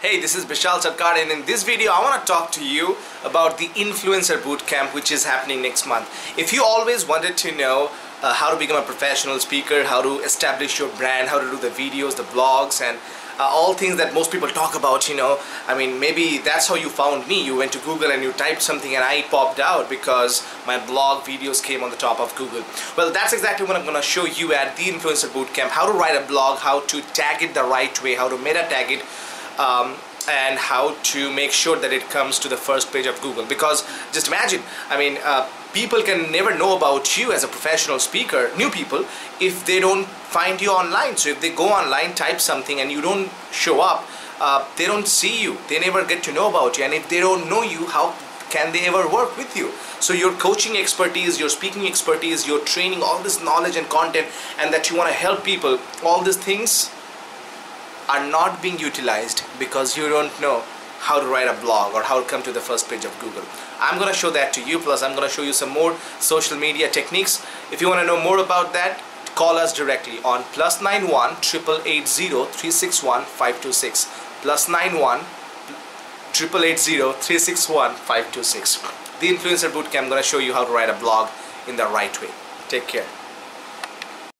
Hey, this is Bishal Sarkar, and in this video I want to talk to you about the Influencer Bootcamp, which is happening next month. If you always wanted to know how to become a professional speaker, how to establish your brand, how to do the videos, the vlogs, and all things that most people talk about, maybe that's how you found me. You went to Google and you typed something and I popped out because my blog videos came on the top of Google. Well, that's exactly what I'm going to show you at the Influencer Bootcamp: how to write a blog, how to tag it the right way, how to meta tag it, and how to make sure that it comes to the first page of Google. Because just imagine, people can never know about you as a professional speaker, new people, if they don't find you online. So if they go online, type something and you don't show up, they don't see you, they never get to know about you, and if they don't know you, how can they ever work with you? So your coaching expertise, your speaking expertise, your training, all this knowledge and content, and that you want to help people, all these things are not being utilized because you don't know how to write a blog or how to come to the first page of Google. I'm gonna show that to you, plus I'm gonna show you some more social media techniques. If you wanna know more about that, call us directly on +91 888 0 361 526, +91 888 0 361 526. The Influencer Bootcamp, I'm gonna show you how to write a blog in the right way. Take care.